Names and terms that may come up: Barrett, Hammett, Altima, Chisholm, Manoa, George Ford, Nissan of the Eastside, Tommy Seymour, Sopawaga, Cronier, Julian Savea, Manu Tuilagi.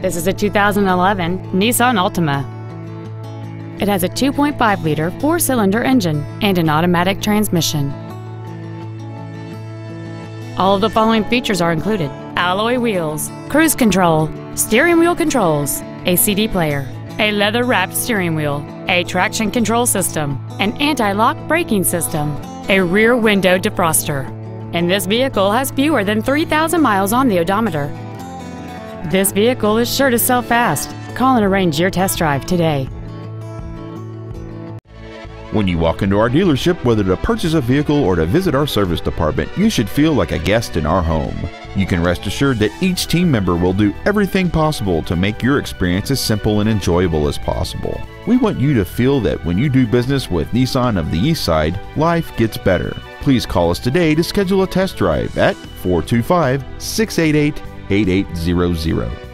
This is a 2011 Nissan Altima. It has a 2.5-liter four-cylinder engine and an automatic transmission. All of the following features are included: alloy wheels, cruise control, steering wheel controls, a CD player, a leather-wrapped steering wheel, a traction control system, an anti-lock braking system, a rear window defroster. And this vehicle has fewer than 3,000 miles on the odometer. This vehicle is sure to sell fast. Call and arrange your test drive today. When you walk into our dealership, whether to purchase a vehicle or to visit our service department, you should feel like a guest in our home. You can rest assured that each team member will do everything possible to make your experience as simple and enjoyable as possible. We want you to feel that when you do business with Nissan of the Eastside, life gets better. Please call us today to schedule a test drive at 425-688-8800.